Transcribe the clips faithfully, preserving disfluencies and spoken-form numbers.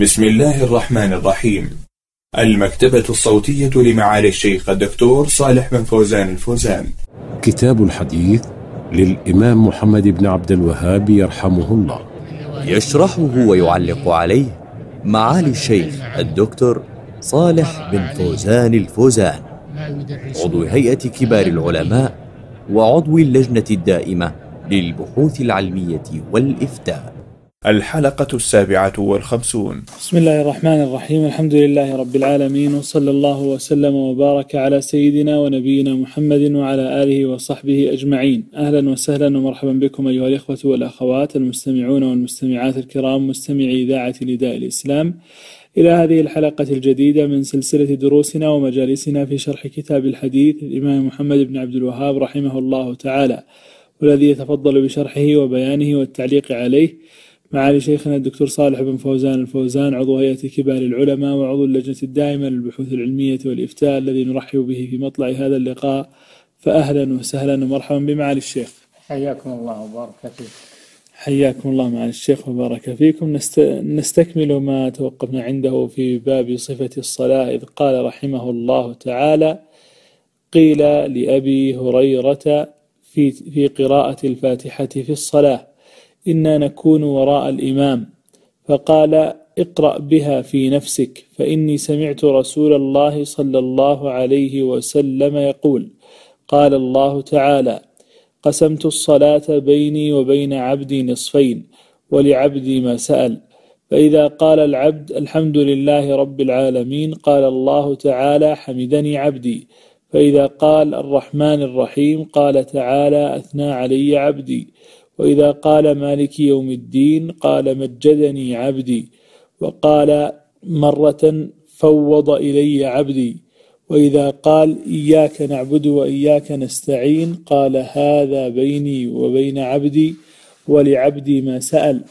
بسم الله الرحمن الرحيم. المكتبة الصوتية لمعالي الشيخ الدكتور صالح بن فوزان الفوزان. كتاب الحديث للإمام محمد بن عبد الوهاب يرحمه الله، يشرحه ويعلق عليه معالي الشيخ الدكتور صالح بن فوزان الفوزان، عضو هيئة كبار العلماء وعضو اللجنة الدائمة للبحوث العلمية والإفتاء. الحلقة السابعة والخمسون. بسم الله الرحمن الرحيم. الحمد لله رب العالمين، وصلى الله وسلم وبارك على سيدنا ونبينا محمد وعلى آله وصحبه أجمعين. أهلا وسهلا ومرحبا بكم أيها الإخوة والأخوات المستمعون والمستمعات الكرام، مستمعي إذاعة نداء الإسلام، إلى هذه الحلقة الجديدة من سلسلة دروسنا ومجالسنا في شرح كتاب الحديث للإمام محمد بن عبد الوهاب رحمه الله تعالى، والذي يتفضل بشرحه وبيانه والتعليق عليه معالي شيخنا الدكتور صالح بن فوزان الفوزان، عضو هيئة كبار العلماء وعضو اللجنة الدائمة للبحوث العلمية والإفتاء، الذي نرحب به في مطلع هذا اللقاء. فأهلا وسهلا ومرحبا بمعالي الشيخ. حياكم الله وبارك فيكم. حياكم الله معالي الشيخ وبارك فيكم. نست... نستكمل ما توقفنا عنده في باب صفة الصلاة، إذ قال رحمه الله تعالى: قيل لأبي هريرة في, في قراءة الفاتحة في الصلاة: إنا نكون وراء الإمام، فقال: اقرأ بها في نفسك، فإني سمعت رسول الله صلى الله عليه وسلم يقول: قال الله تعالى: قسمت الصلاة بيني وبين عبدي نصفين، ولعبدي ما سأل، فإذا قال العبد الحمد لله رب العالمين قال الله تعالى: حمدني عبدي، فإذا قال الرحمن الرحيم قال تعالى: أثنى علي عبدي، وإذا قال مالك يوم الدين قال: مجدني عبدي، وقال مرة: فوض إلي عبدي، وإذا قال إياك نعبد وإياك نستعين قال: هذا بيني وبين عبدي ولعبدي ما سأل،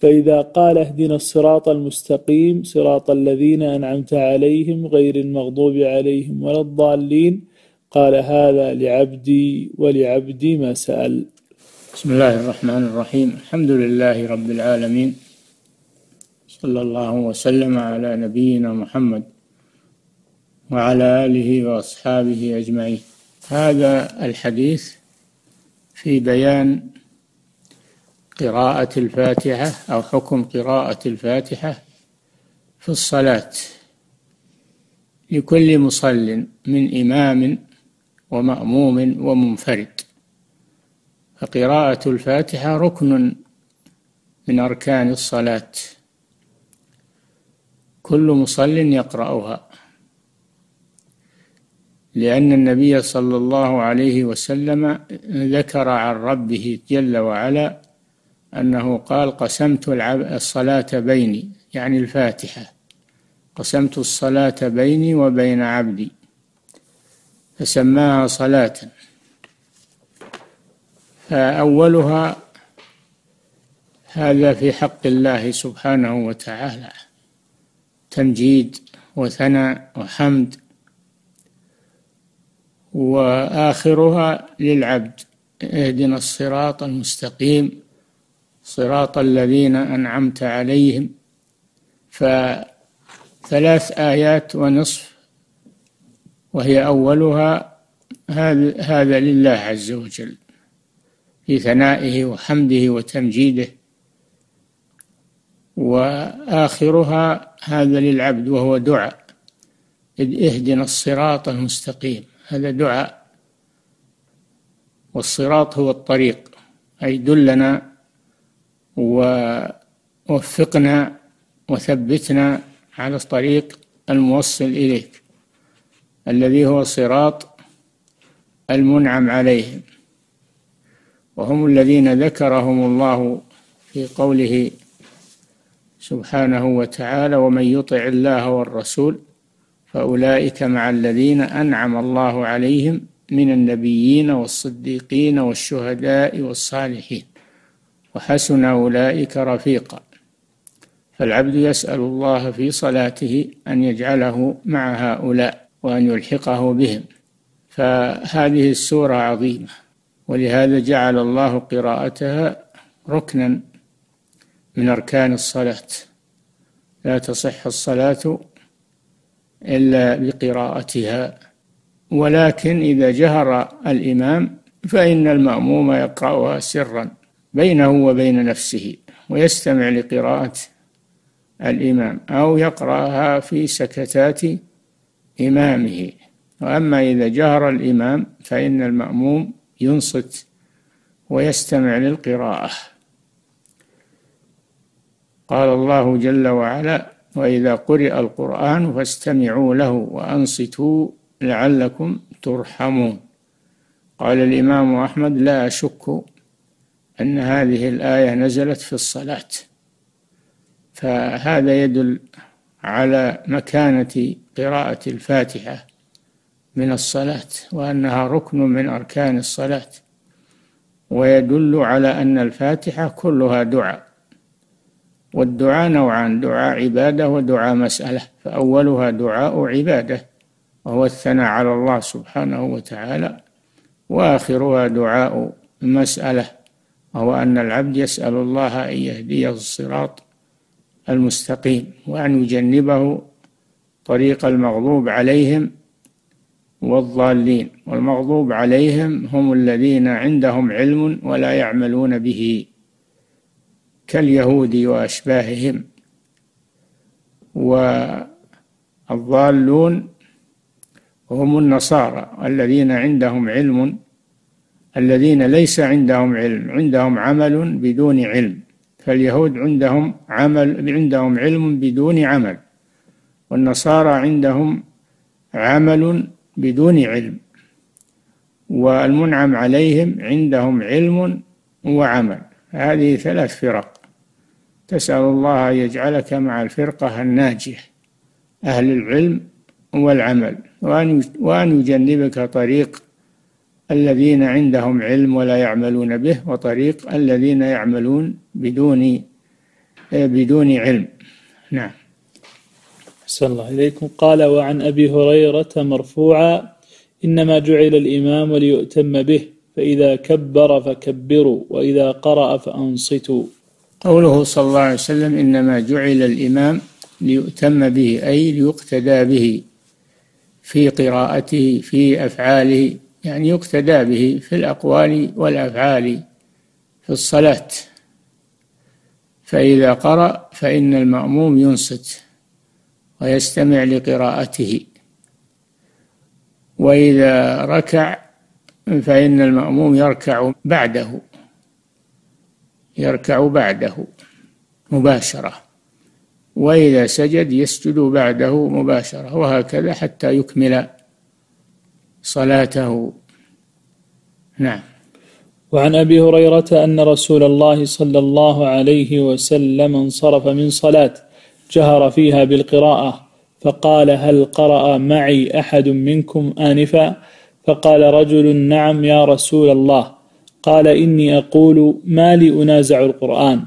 فإذا قال اهدنا الصراط المستقيم صراط الذين أنعمت عليهم غير المغضوب عليهم ولا الضالين قال: هذا لعبدي ولعبدي ما سأل. بسم الله الرحمن الرحيم. الحمد لله رب العالمين، صلى الله وسلم على نبينا محمد وعلى آله وأصحابه أجمعين. هذا الحديث في بيان قراءة الفاتحة أو حكم قراءة الفاتحة في الصلاة لكل مصل من إمام ومأموم ومنفرد. فقراءة الفاتحة ركن من أركان الصلاة، كل مصل يقرأها، لأن النبي صلى الله عليه وسلم ذكر عن ربه جل وعلا أنه قال: قسمت الصلاة بيني، يعني الفاتحة، قسمت الصلاة بيني وبين عبدي، فسماها صلاة. فأولها هذا في حق الله سبحانه وتعالى، تمجيد وثناء وحمد، وآخرها للعبد: اهدنا الصراط المستقيم صراط الذين أنعمت عليهم. فثلاث آيات ونصف، وهي أولها هذا لله عز وجل في ثنائه وحمده وتمجيده، وآخرها هذا للعبد وهو دعاء: اهدنا الصراط المستقيم. هذا دعاء، والصراط هو الطريق، أي دلنا ووفقنا وثبتنا على الطريق الموصل إليك، الذي هو صراط المنعم عليهم، وهم الذين ذكرهم الله في قوله سبحانه وتعالى: ومن يطع الله والرسول فأولئك مع الذين أنعم الله عليهم من النبيين والصديقين والشهداء والصالحين وحسن أولئك رفيقا. فالعبد يسأل الله في صلاته أن يجعله مع هؤلاء وأن يلحقه بهم. فهذه السورة عظيمة، ولهذا جعل الله قراءتها ركنا من أركان الصلاة، لا تصح الصلاة إلا بقراءتها. ولكن إذا جهر الإمام فإن المأموم يقرأها سرا بينه وبين نفسه ويستمع لقراءة الإمام، أو يقرأها في سكتات إمامه. وأما إذا جهر الإمام فإن المأموم ينصت ويستمع للقراءة. قال الله جل وعلا: وإذا قرئ القرآن فاستمعوا له وأنصتوا لعلكم ترحمون. قال الإمام أحمد: لا أشك أن هذه الآية نزلت في الصلاة، فهذا يدل على مكانة قراءة الفاتحة من الصلاة وأنها ركن من أركان الصلاة، ويدل على أن الفاتحة كلها دعاء، والدعاء نوعان: دعاء عبادة ودعاء مسألة. فأولها دعاء عبادة وهو الثناء على الله سبحانه وتعالى، وآخرها دعاء مسألة وهو أن العبد يسأل الله أن يهديه الصراط المستقيم وأن يجنبه طريق المغضوب عليهم والضالين. والمغضوب عليهم هم الذين عندهم علم ولا يعملون به كاليهود وأشباههم، والضالون هم النصارى الذين عندهم علم، الذين ليس عندهم علم، عندهم عمل بدون علم. فاليهود عندهم عمل عندهم علم بدون عمل، والنصارى عندهم عمل بدون علم، والمنعم عليهم عندهم علم وعمل. هذه ثلاث فرق. تسأل الله أن يجعلك مع الفرقة الناجية أهل العلم والعمل، وأن يجنبك طريق الذين عندهم علم ولا يعملون به، وطريق الذين يعملون بدون بدون علم. نعم. أحسن الله إليكم. قال: وعن أبي هريرة مرفوعا: إنما جعل الإمام ليؤتم به، فإذا كبر فكبروا، وإذا قرأ فأنصتوا. قوله صلى الله عليه وسلم: إنما جعل الإمام ليؤتم به، أي ليقتدى به في قراءته في أفعاله، يعني يقتدى به في الأقوال والأفعال في الصلاة. فإذا قرأ فإن المأموم ينصت ويستمع لقراءته، وإذا ركع فإن المأموم يركع بعده يركع بعده مباشرة، وإذا سجد يسجد بعده مباشرة، وهكذا حتى يكمل صلاته. نعم. وعن أبي هريرة أن رسول الله صلى الله عليه وسلم انصرف من صلاة جهر فيها بالقراءة، فقال: هل قرأ معي أحد منكم آنفا؟ فقال رجل: نعم يا رسول الله. قال: إني أقول ما لي أنازع القرآن.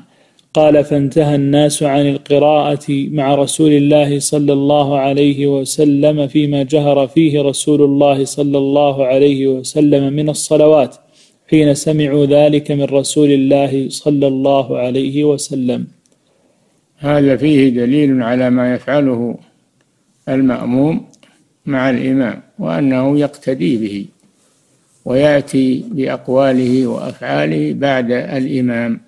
قال: فانتهى الناس عن القراءة مع رسول الله صلى الله عليه وسلم فيما جهر فيه رسول الله صلى الله عليه وسلم من الصلوات حين سمعوا ذلك من رسول الله صلى الله عليه وسلم. هذا فيه دليل على ما يفعله المأموم مع الإمام، وأنه يقتدي به ويأتي بأقواله وأفعاله بعد الإمام،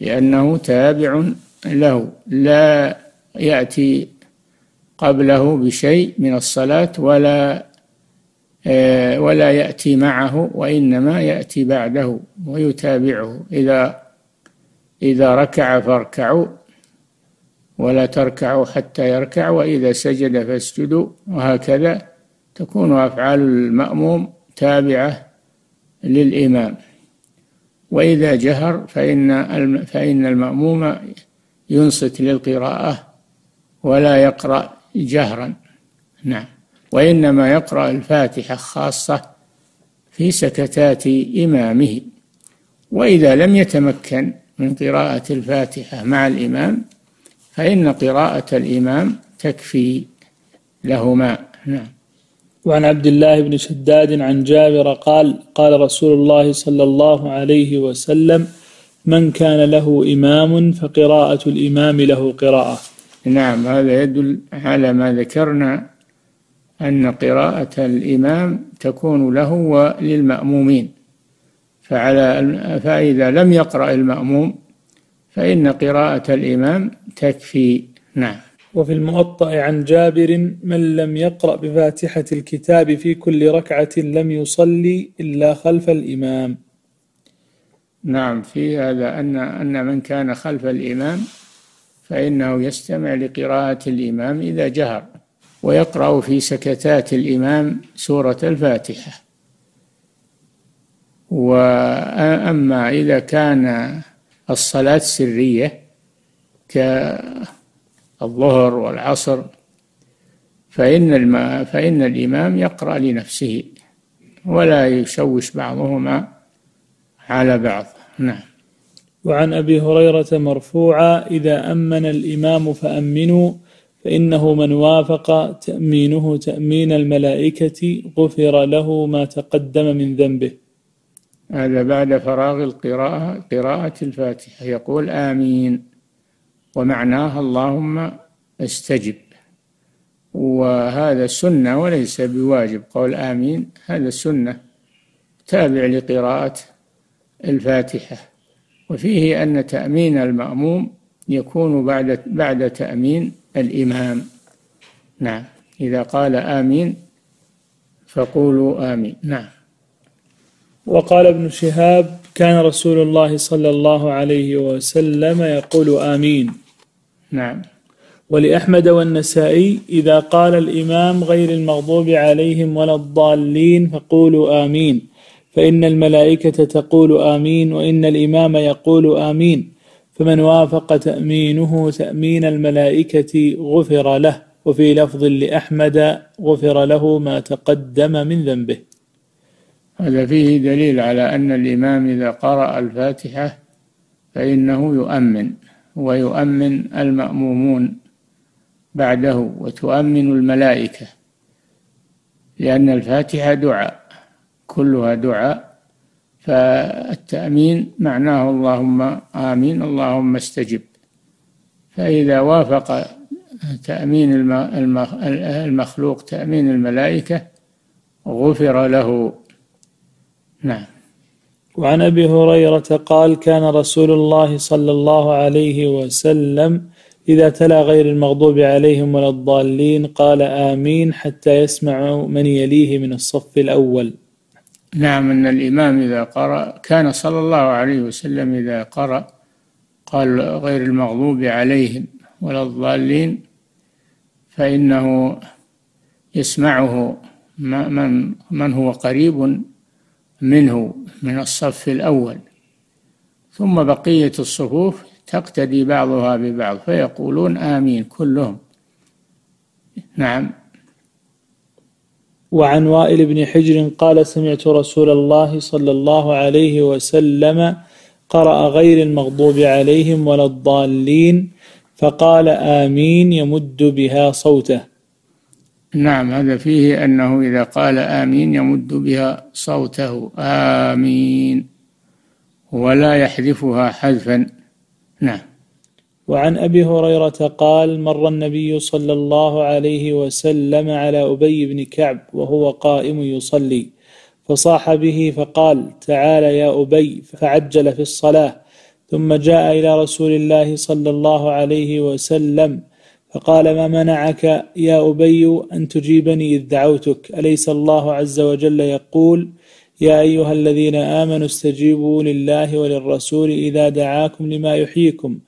لأنه تابع له، لا يأتي قبله بشيء من الصلاة ولا ولا يأتي معه، وإنما يأتي بعده ويتابعه. إذا إذا ركع فاركعوا ولا تركعوا حتى يركع، وإذا سجد فاسجدوا، وهكذا تكون أفعال المأموم تابعة للإمام. وإذا جهر فإن فإن المأموم ينصت للقراءة ولا يقرأ جهرا. نعم. وإنما يقرأ الفاتحة خاصة في سكتات إمامه. وإذا لم يتمكن من قراءة الفاتحة مع الإمام فإن قراءة الإمام تكفي لهما. نعم. وعن عبد الله بن شداد عن جابر قال: قال رسول الله صلى الله عليه وسلم: من كان له إمام فقراءة الإمام له قراءة، نعم، هذا يدل على ما ذكرنا أن قراءة الإمام تكون له وللمأمومين، فعلى فإذا لم يقرأ المأموم فإن قراءة الإمام تكفي. نعم. وفي الموطأ عن جابر: من لم يقرأ بفاتحة الكتاب في كل ركعة لم يصلي إلا خلف الإمام. نعم، في هذا أن أن من كان خلف الإمام فإنه يستمع لقراءة الإمام إذا جهر، ويقرأ في سكتات الإمام سورة الفاتحة. وأما إذا كان الصلاة سرية كالظهر والعصر فإن, فإن الإمام يقرأ لنفسه ولا يشوش بعضهما على بعض. نعم. وعن أبي هريرة مرفوعا: إذا أمن الإمام فأمنوا، فإنه من وافق تأمينه تأمين الملائكة غفر له ما تقدم من ذنبه. هذا بعد فراغ القراءة قراءة الفاتحة يقول آمين، ومعناها اللهم استجب. وهذا سنة وليس بواجب، قول آمين هذا سنة تابع لقراءة الفاتحة. وفيه أن تأمين المأموم يكون بعد بعد تأمين الإمام. نعم، إذا قال آمين فقولوا آمين. نعم. وقال ابن شهاب: كان رسول الله صلى الله عليه وسلم يقول آمين. نعم. ولأحمد والنسائي: إذا قال الإمام غير المغضوب عليهم ولا الضالين فقولوا آمين، فإن الملائكة تقول آمين وإن الإمام يقول آمين، فمن وافق تأمينه تأمين الملائكة غفر له. وفي لفظ لأحمد: غفر له ما تقدم من ذنبه. هذا فيه دليل على أن الإمام إذا قرأ الفاتحة فإنه يؤمن، ويؤمن المأمومون بعده، وتؤمن الملائكة، لأن الفاتحة دعاء كلها دعاء، فالتأمين معناه اللهم آمين اللهم استجب. فإذا وافق تأمين المخلوق تأمين الملائكة غفر له. نعم. وعن أبي هريرة قال: كان رسول الله صلى الله عليه وسلم إذا تلا غير المغضوب عليهم ولا الضالين قال آمين حتى يسمع من يليه من الصف الأول. نعم، أن الإمام إذا قرأ كان صلى الله عليه وسلم إذا قرأ قال غير المغضوب عليهم ولا الضالين فإنه يسمعه من من هو قريب منه من الصف الأول، ثم بقية الصفوف تقتدي بعضها ببعض فيقولون آمين كلهم. نعم. وعن وائل بن حجر قال: سمعت رسول الله صلى الله عليه وسلم قرأ غير المغضوب عليهم ولا الضالين فقال آمين يمد بها صوته. نعم، هذا فيه أنه إذا قال آمين يمد بها صوته آمين ولا يحذفها حذفا. نعم. وعن أبي هريرة قال: مر النبي صلى الله عليه وسلم على أبي بن كعب وهو قائم يصلي، فصاح به فقال: تعال يا أبي، فعجل في الصلاة، ثم جاء إلى رسول الله صلى الله عليه وسلم فقال: ما منعك يا أبي أن تجيبني إذ دعوتك؟ أليس الله عز وجل يقول: يا أيها الذين آمنوا استجيبوا لله وللرسول إذا دعاكم لما يحييكم؟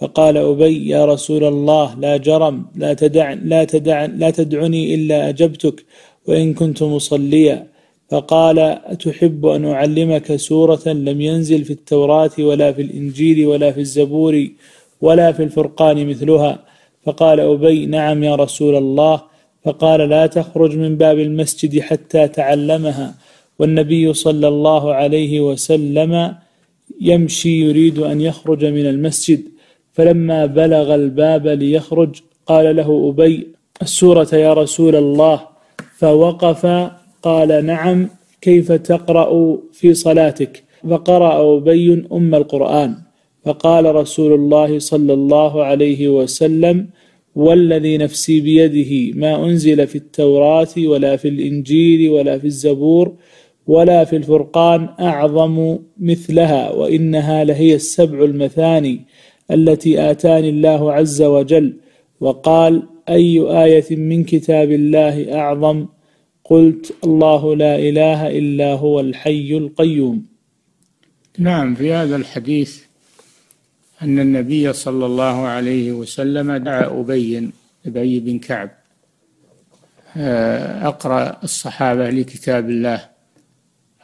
فقال أبي: يا رسول الله، لا جرم، لا تدع لا تدع لا تدعني إلا أجبتك وإن كنت مصليا. فقال: أتحب أن أعلمك سورة لم ينزل في التوراة ولا في الإنجيل ولا في الزبور ولا في الفرقان مثلها؟ فقال أبي: نعم يا رسول الله. فقال: لا تخرج من باب المسجد حتى تعلمها. والنبي صلى الله عليه وسلم يمشي يريد أن يخرج من المسجد، فلما بلغ الباب ليخرج قال له أبي: السورة يا رسول الله. فوقف، قال: نعم، كيف تقرأ في صلاتك؟ فقرأ أبي أم القرآن. فقال رسول الله صلى الله عليه وسلم: والذي نفسي بيده ما أنزل في التوراة ولا في الإنجيل ولا في الزبور ولا في الفرقان أعظم مثلها، وإنها لهي السبع المثاني التي آتاني الله عز وجل. وقال: أي آية من كتاب الله أعظم؟ قلت: الله لا إله إلا هو الحي القيوم. نعم، في هذا الحديث أن النبي صلى الله عليه وسلم دعا أبي أبي بن كعب أقرأ الصحابة لكتاب الله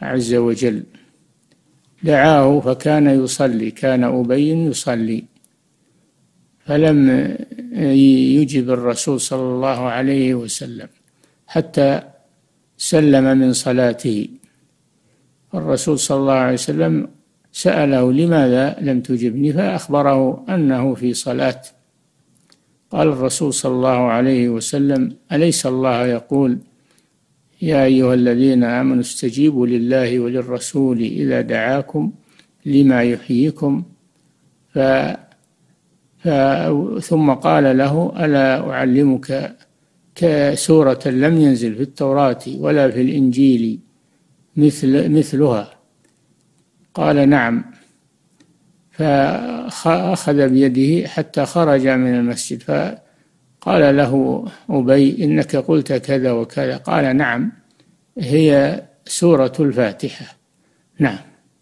عز وجل، دعاه فكان يصلي، كان أبي يصلي، فلم يجب الرسول صلى الله عليه وسلم حتى سلم من صلاته. الرسول صلى الله عليه وسلم سأله: لماذا لم تجبني؟ فأخبره أنه في صلاة. قال الرسول صلى الله عليه وسلم: أليس الله يقول: يا أيها الذين آمنوا استجيبوا لله وللرسول إذا دعاكم لما يحييكم؟ ف... ف... ثم قال له: ألا أعلمك كسورة لم ينزل في التوراة ولا في الإنجيل مثل... مثلها؟ قال: نعم. فأخذ بيده حتى خرج من المسجد، فقال له أبي: إنك قلت كذا وكذا. قال: نعم، هي سورة الفاتحة. نعم.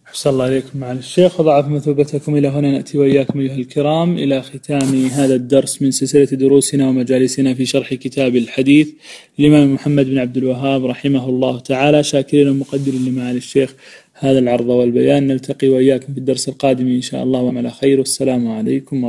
أحسن الله عليكم معالي الشيخ وضعف مثوبتكم. إلى هنا نأتي وإياكم أيها الكرام إلى ختام هذا الدرس من سلسلة دروسنا ومجالسنا في شرح كتاب الحديث للإمام محمد بن عبد الوهاب رحمه الله تعالى، شاكرين ومقدرين لمعالي الشيخ هذا العرض والبيان. نلتقي وإياكم في الدرس القادم إن شاء الله، وعلى خير. والسلام عليكم.